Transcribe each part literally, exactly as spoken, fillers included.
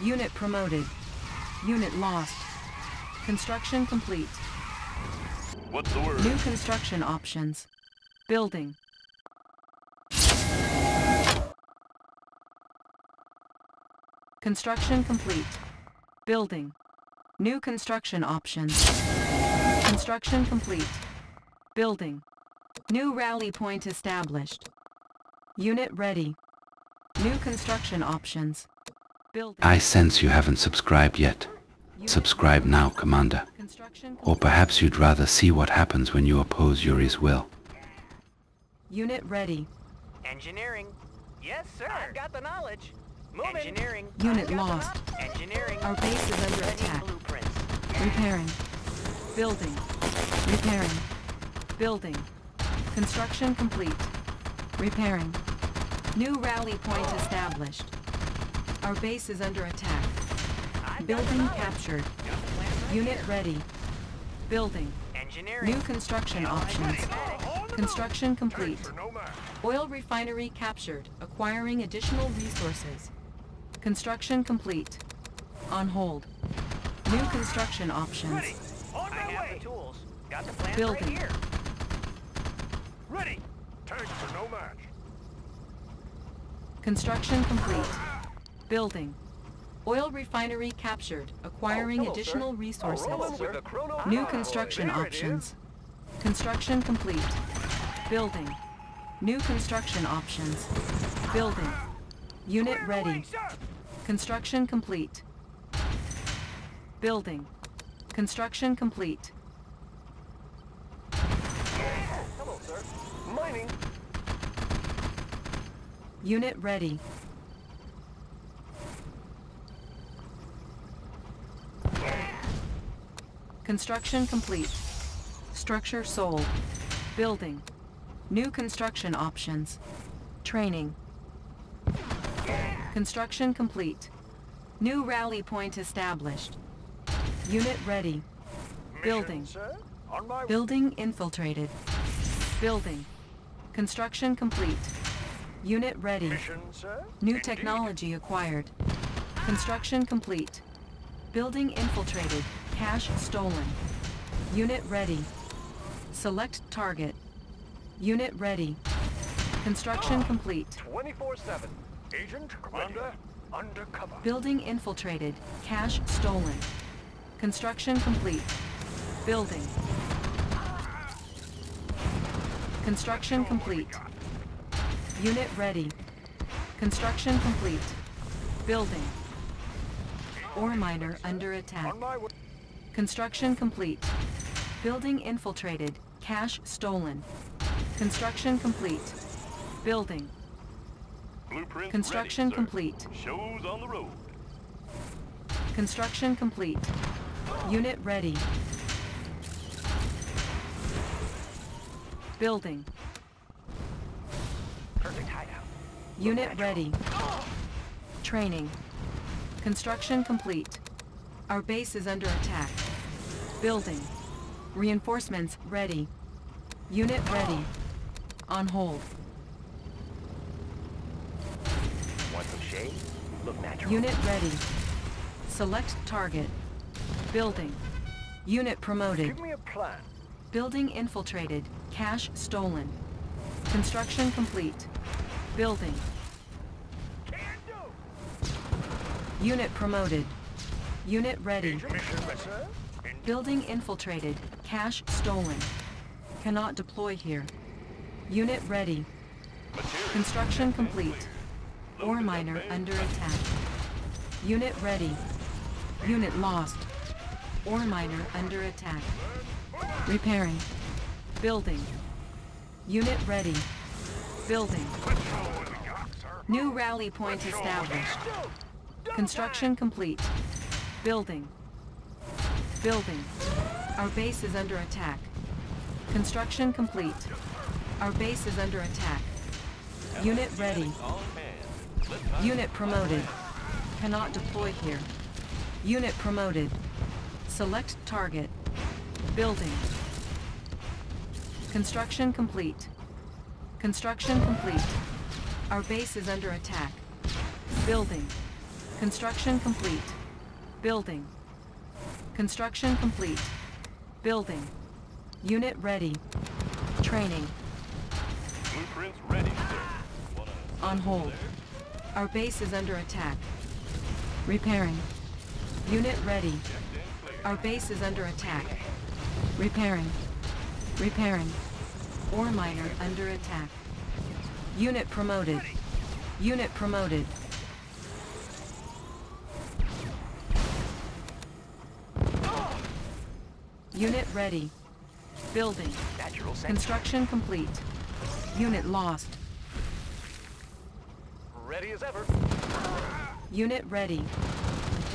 Unit promoted. Unit lost. Construction complete. What's the word? New construction options. Building. Construction complete. Building. New construction options. Construction complete. Building. New rally point established. Unit ready. New construction options. Building. I sense you haven't subscribed yet. Subscribe now, Commander. Or perhaps you'd rather see what happens when you oppose Yuri's will. Unit ready. Engineering. Yes, sir. I've got the knowledge. Moving. Engineering. Unit lost. Engineering. Our base is under attack. Blueprints. Repairing. Building. Repairing. Building. Construction complete. Repairing. New rally point established. Our base is under attack. Building captured. Unit ready. Building. Engineering. New construction options. Construction complete. Oil refinery captured. Acquiring additional resources. Construction complete. On hold. New construction options. I have the tools. Got the plans right here. Ready. Tanks are no match. Construction complete. Building. Oil refinery captured. Acquiring oh, hello, additional sir. resources. Oh, New construction oh, options. Construction complete. Building. New construction options. Building. Unit Clear ready. Away, construction complete. Building. Construction complete. Hello, sir. Mining. Unit ready. Construction complete. Structure sold. Building. New construction options. Training. Construction complete. New rally point established. Unit ready. Building. Building infiltrated. Building. Construction complete. Unit ready. New technology acquired. Construction complete. Building infiltrated. Cash stolen. Unit ready. Select target. Unit ready. Construction complete. twenty-four seven. Agent commander undercover. Building infiltrated. Cash stolen. Construction complete. Building. Construction complete. Unit ready. Construction complete. Building. Ore miner under attack. Construction complete. Building infiltrated. Cash stolen. Construction complete. Building. Blueprint construction ready, complete. Shows on the road. Construction complete. Unit ready. Building. Perfect hideout. Unit ready. Training. Construction complete. Our base is under attack. Building. Reinforcements ready. Unit ready. On hold. Want some shade? Look natural. Unit ready. Select target. Building. Unit promoted. Give me a plan. Building infiltrated. Cash stolen. Construction complete. Building. Can do. Unit promoted. Unit ready. Building infiltrated. Cash stolen. Cannot deploy here. Unit ready. Construction complete. Ore miner under attack. Unit ready. Unit lost. Ore miner under attack. Repairing. Building. Unit ready. Building. New rally point established. Construction complete. Building. Building. Our base is under attack. Construction complete. Our base is under attack. Unit ready. Unit promoted. Cannot deploy here. Unit promoted. Select target. Building. Construction complete. Construction complete. Our base is under attack. Building. Construction complete. Building. Construction complete. Building. Unit ready. Training. Blueprints ready, sir. On hold. Our base is under attack. Repairing. Unit ready. Our base is under attack. Repairing. Repairing. Ore miner under attack. Unit promoted. Unit promoted. Unit ready. Building. Construction complete. Unit lost. Ready as ever. Unit ready.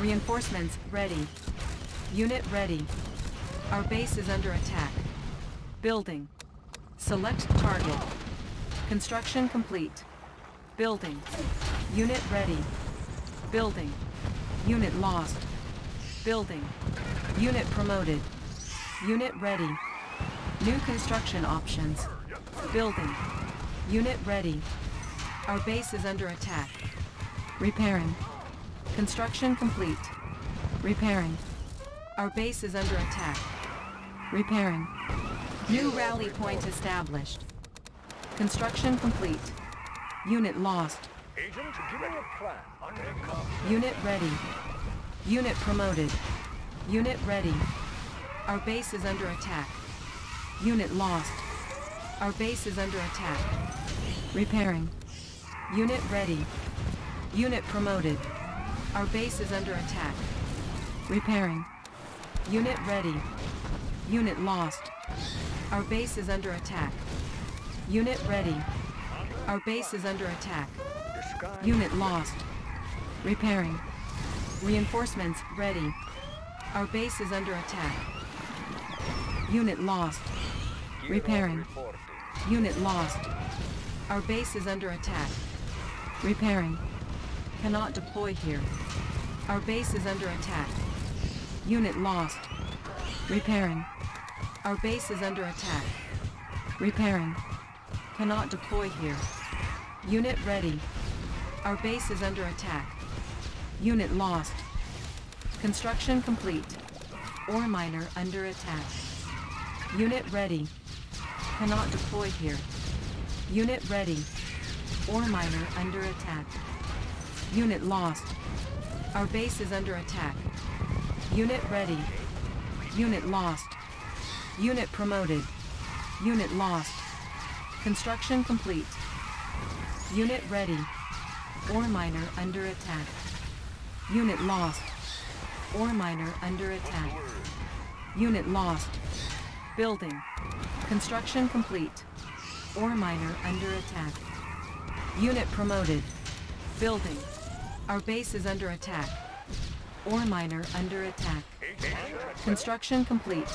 Reinforcements ready. Unit ready. Our base is under attack. Building. Select target. Construction complete. Building. Unit ready. Building. Unit lost. Building. Unit promoted. Unit ready. New construction options. Building. Unit ready. Our base is under attack. Repairing. Construction complete. Repairing. Our base is under attack. Repairing. New rally point established. Construction complete. Unit lost. Unit ready. Unit promoted. Unit ready. Our base is under attack. Unit lost. Our base is under attack. Repairing. Unit ready. Unit promoted. Our base is under attack. Repairing. Unit ready. Unit lost. Our base is under attack. Unit ready. Our base is under attack. Unit lost. Repairing. Reinforcements ready. Our base is under attack. Unit lost. Repairing. Unit lost. Our base is under attack. Repairing. Cannot deploy here. Our base is under attack. Unit lost. Repairing. Our base is under attack. Repairing. Cannot deploy here. Unit ready. Our base is under attack. Unit lost. Construction complete. Ore miner under attack. Unit ready. Cannot deploy here. Unit ready. Ore miner under attack. Unit lost. Our base is under attack. Unit ready. Unit lost. Unit promoted. Unit lost. Construction complete. Unit ready. Ore miner under attack. Unit lost. Ore miner under attack. Unit lost. Building. Construction complete. Ore miner under attack. Unit promoted. Building. Our base is under attack. Ore miner under attack. Construction complete.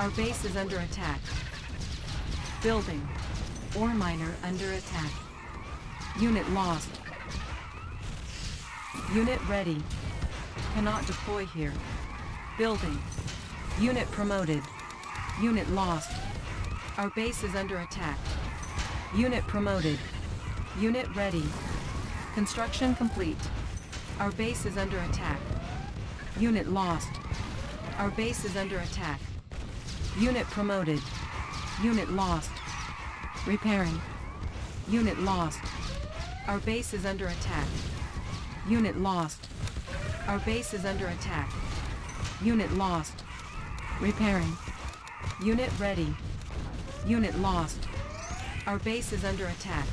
Our base is under attack. Building. Ore miner under attack. Unit lost. Unit ready. Cannot deploy here. Building. Unit promoted. Unit lost. Our base is under attack. Unit promoted. Unit ready. Construction complete. Our base is under attack. Unit lost. Our base is under attack. Unit promoted. Unit lost. Repairing. Unit lost. Our base is under attack. Unit lost. Our base is under attack. Unit lost. Repairing. Unit ready. Unit lost. Our base is under attack.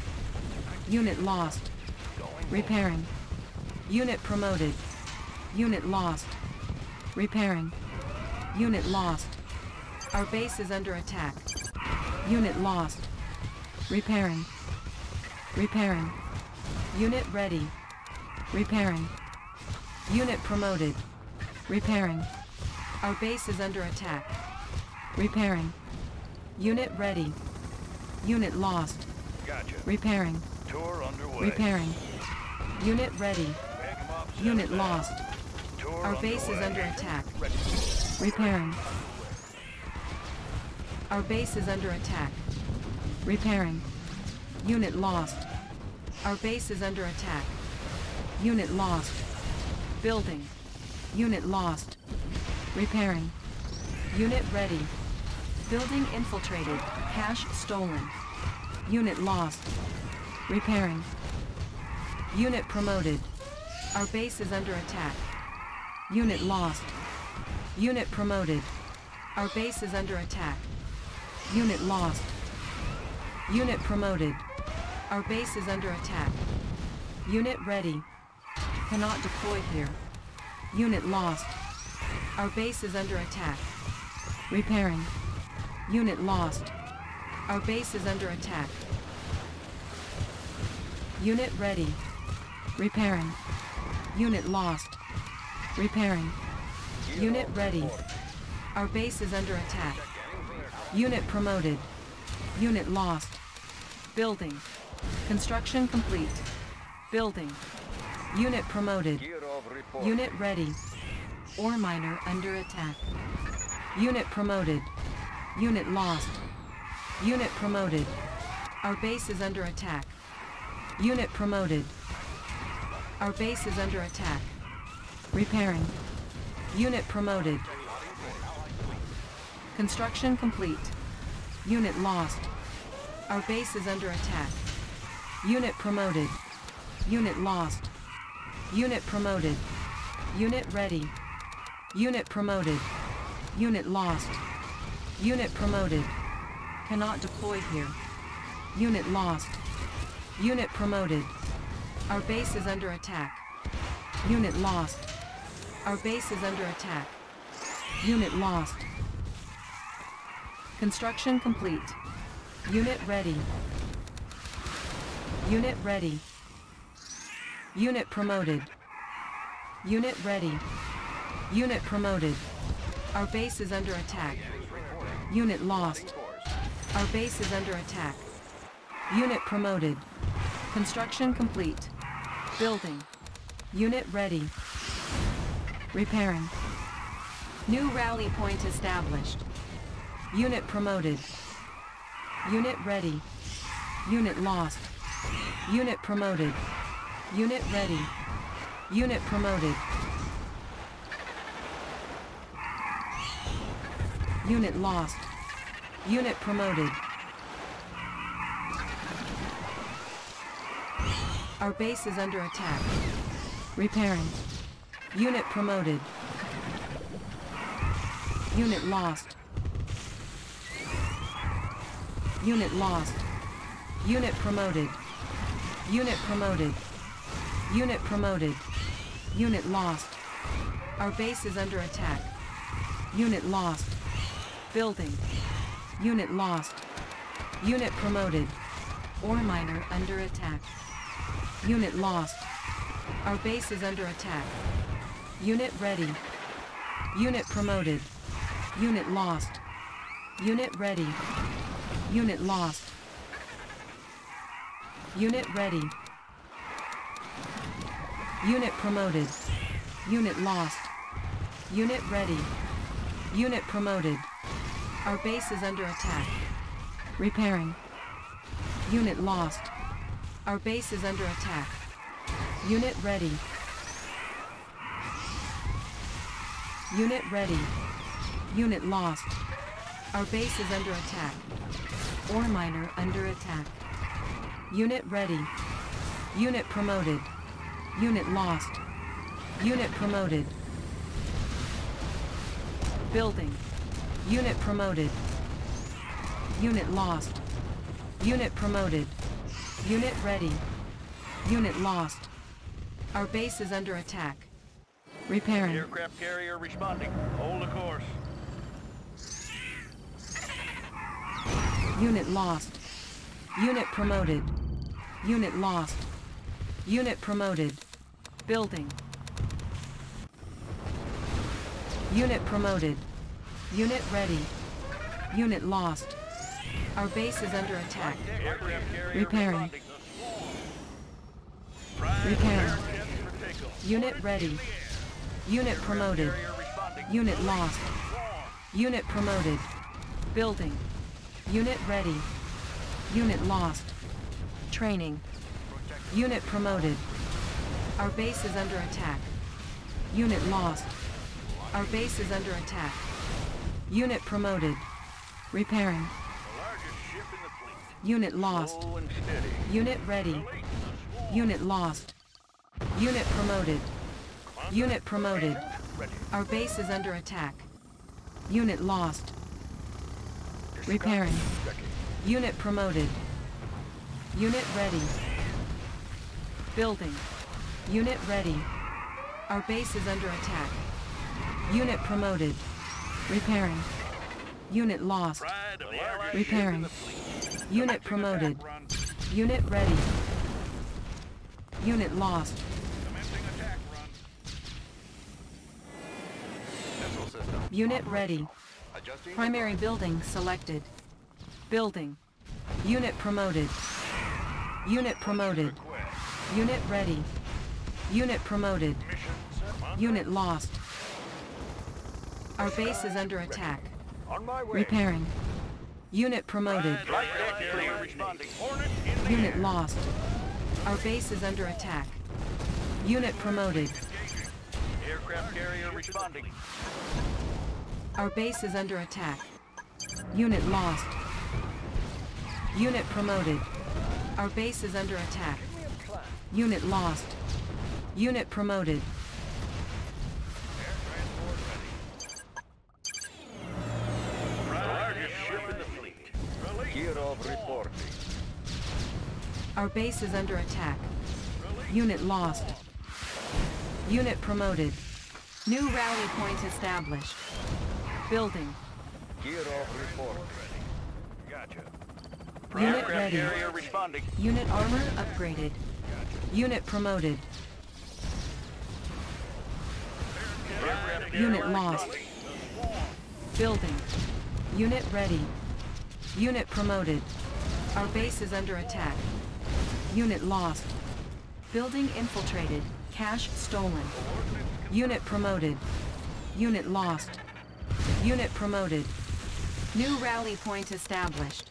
Unit lost. Repairing. Unit promoted. Unit lost. Repairing. Unit lost. Our base is under attack. Unit lost. Repairing. Repairing. Unit ready. Repairing. Unit promoted. Repairing. Our base is under attack. Repairing. Unit ready. Unit lost. Gotcha. Repairing. Tour underway. Repairing. Unit ready. Up, unit down. Lost. Tour Our underway. Base is under attack. Ready. Repairing. Our base is under attack. Repairing. Unit lost. Our base is under attack. Unit lost. Building. Unit lost. Repairing. Unit ready. Building infiltrated. Cash stolen. Unit lost. Repairing. Unit promoted. Our base is under attack. Unit lost. Unit promoted. Our base is under attack. Unit lost. Unit promoted. Our base is under attack. Unit ready. Cannot deploy here. Unit lost. Our base is under attack. Repairing. Unit lost. Our base is under attack. Unit ready. Repairing. Unit lost. Repairing. Unit ready. Our base is under attack. Unit promoted. Unit lost. Building. Construction complete. Building. Unit promoted. Unit ready. Ore miner under attack. Unit promoted. Unit lost. Unit promoted. Our base is under attack. Unit promoted. Our base is under attack. Repairing. Unit promoted. Construction complete. Unit lost. Our base is under attack. Unit promoted. Unit lost. Unit promoted. Unit ready. Unit promoted. Unit lost. Unit promoted. Cannot deploy here. Unit lost. Unit promoted. Our base is under attack. Unit lost. Our base is under attack. Unit lost. Construction complete. Unit ready. Unit ready. Unit promoted. Unit ready. Unit promoted. Our base is under attack. Unit lost. Our base is under attack. Unit promoted. Construction complete. Building. Unit ready. Repairing. New rally point established. Unit promoted. Unit ready. Unit lost. Unit promoted. Unit ready. Unit promoted. Unit lost. Unit promoted. Our base is under attack. Repairing. Unit promoted. Unit lost. Unit lost. Unit promoted. Unit promoted. Unit promoted. Unit lost. Our base is under attack. Unit lost. Building. Unit lost. Unit promoted. Ore miner under attack. Unit lost. Our base is under attack. Unit ready. Unit promoted. Unit lost. Unit ready. Unit lost. Unit ready. Unit promoted. Unit lost. Unit ready. Unit promoted. Our base is under attack. Repairing. Unit lost. Our base is under attack. Unit ready. Unit ready. Unit lost. Our base is under attack. Ore miner under attack. Unit ready. Unit promoted. Unit lost. Unit promoted. Building. Unit promoted. Unit lost. Unit promoted. Unit ready. Unit lost. Our base is under attack. Repairing. Aircraft carrier responding. Hold the course. Unit lost. Unit promoted. Unit lost. Unit promoted. Building. Unit promoted. Unit ready. Unit lost. Our base is under attack. Repairing. Repairing. Unit ready. Unit promoted. Unit lost. Unit promoted. Building. Unit ready. Unit lost. Training. Unit promoted. Our base is under attack. Unit lost. Our base is under attack. Unit promoted. Repairing. Unit lost. Unit ready. Unit lost. Unit promoted. Unit promoted. Our base is under attack. Unit lost. Repairing. Unit promoted. Unit ready. Building. Unit ready. Our base is under attack. Unit promoted. Repairing. Unit lost. Repairing. Unit promoted. Unit ready. Unit lost. Unit ready. Primary building selected. Building. Unit promoted. Unit promoted. Unit ready. Unit promoted. Unit lost. Our base is under attack. Repairing. Unit promoted. Unit lost. Our base is under attack. Unit promoted. Aircraft carrier responding. Our base is under attack. Unit lost. Unit promoted. Our base is under attack. Unit lost. Unit promoted. Our base is under attack. Unit lost. Unit promoted. New rally point established. Building. Gear off report. Gotcha. Unit ready. Unit armor upgraded. Unit promoted. Unit lost. Building. Unit ready. Unit promoted. Our base is under attack. Unit lost. Building infiltrated. Cash stolen. Unit promoted. Unit lost. Unit promoted. New rally point established.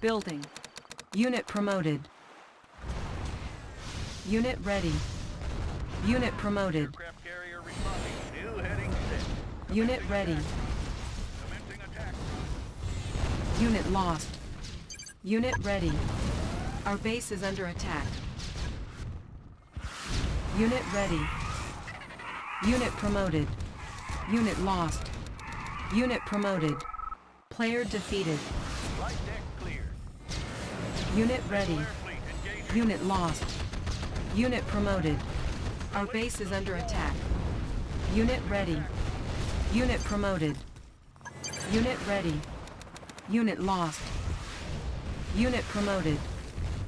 Building. Unit promoted. Unit ready. Unit promoted. Unit ready. Unit lost. Unit ready. Our base is under attack. Unit ready. Unit promoted. Unit lost. Unit promoted. Player defeated. Unit ready. Unit lost. Unit promoted. Our base is under attack. Unit ready. Unit promoted. Unit ready. Unit lost. Unit promoted.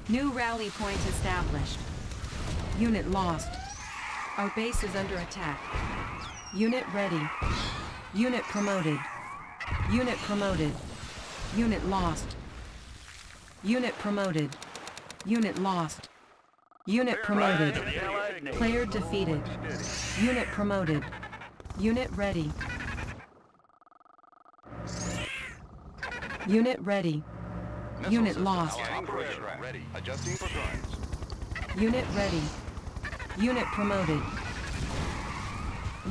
New rally point established. Unit lost. Our base is under attack. Unit ready. Unit promoted. Unit promoted. Unit lost. Unit promoted. Unit lost. Unit promoted. Player defeated. Unit promoted. Unit ready. Unit ready. Unit lost. Unit ready. Unit promoted.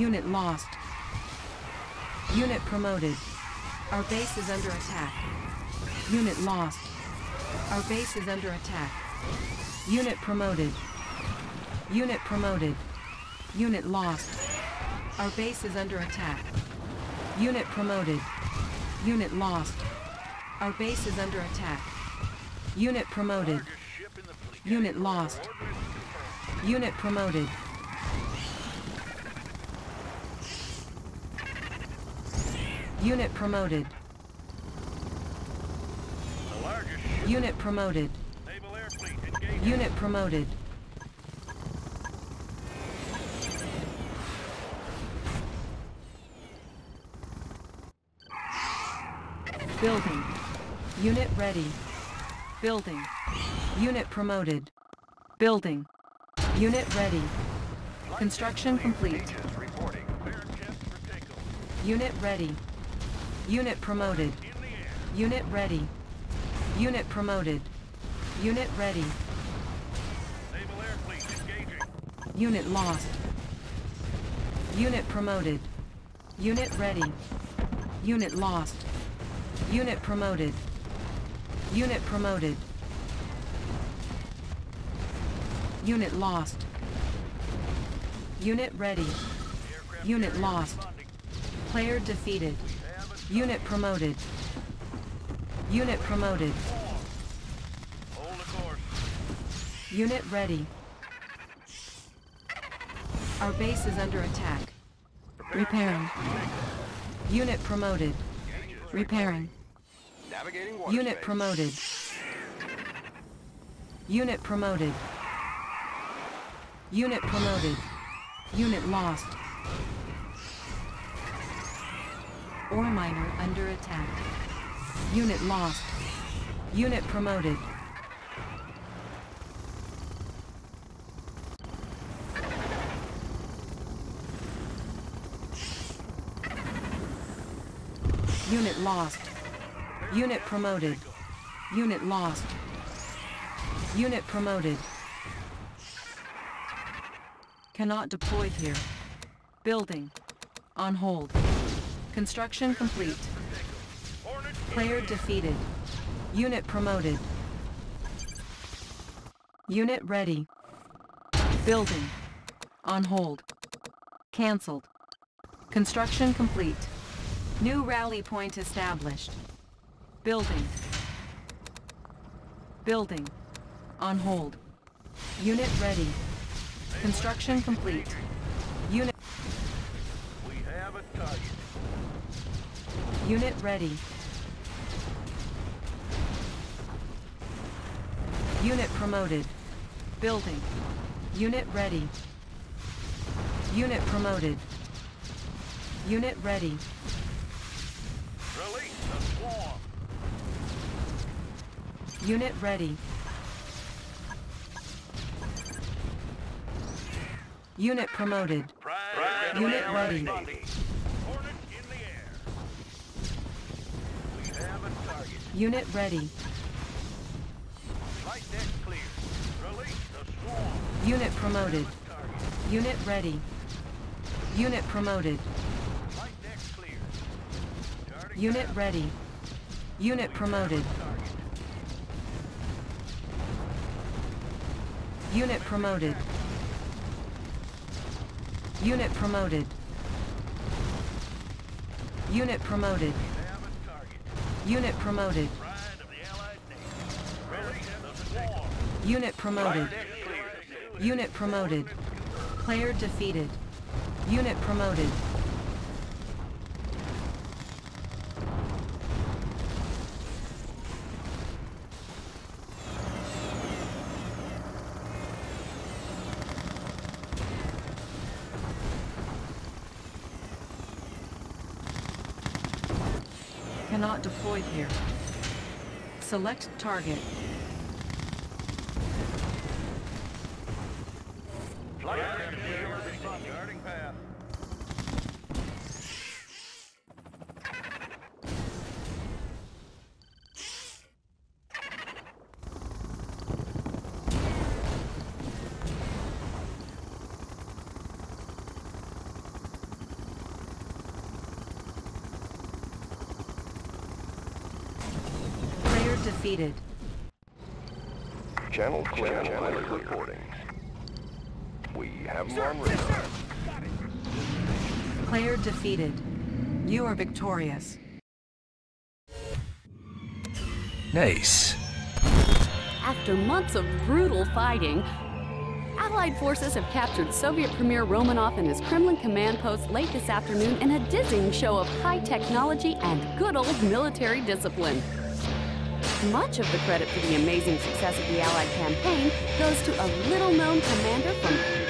Unit lost. Unit promoted. Our base is under attack. Unit lost. Our base is under attack. Unit promoted. Unit promoted. Unit lost. Our base is under attack. Unit promoted. Unit lost. Our base is under attack. Unit promoted. Unit lost. Unit promoted. Unit promoted. Unit promoted. Unit promoted. Building. Unit ready. Building. Unit promoted. Building. Unit ready. Construction complete. Unit ready. Unit promoted. Unit ready. Unit promoted. Unit ready. Unit lost. Unit promoted. Unit ready. Unit lost. Unit promoted. Unit promoted. Unit lost. Unit ready. Unit lost. Player defeated. Unit promoted. Unit promoted. Unit ready. Our base is under attack. Repairing. Unit promoted. Repairing. Unit promoted. Unit promoted. Unit promoted. Unit lost. Ore miner under attack. Unit lost. Unit promoted. Unit lost. Unit promoted. Unit lost. Unit promoted. Cannot deploy here. Building. On hold. Construction complete. Player defeated. Unit promoted. Unit ready. Building. On hold. Cancelled. Construction complete. New rally point established. Building. Building. On hold. Unit ready. Construction complete. Unit. We have a target. Unit ready. Unit promoted. Building. Unit ready. Unit promoted. Unit ready. Release the swarm. Unit ready. Unit promoted. Pride Unit ready. Ornament in the air. We have a target. Unit ready. Light deck clear. Release the swarm. Unit promoted. Unit ready. Unit promoted. Light deck clear. Starting Unit down. Ready. Unit we promoted. Unit promoted. Unit promoted. Unit promoted. Unit promoted. Unit promoted. Unit promoted. Player defeated. Unit promoted. Cannot deploy here. Select target. Defeated. Channel clear. Channel clear. Reporting. We have sir, on radar. Player defeated. You are victorious. Nice. After months of brutal fighting, Allied forces have captured Soviet Premier Romanov and his Kremlin command post late this afternoon in a dizzying show of high technology and good old military discipline. Much of the credit for the amazing success of the Allied campaign goes to a little-known commander from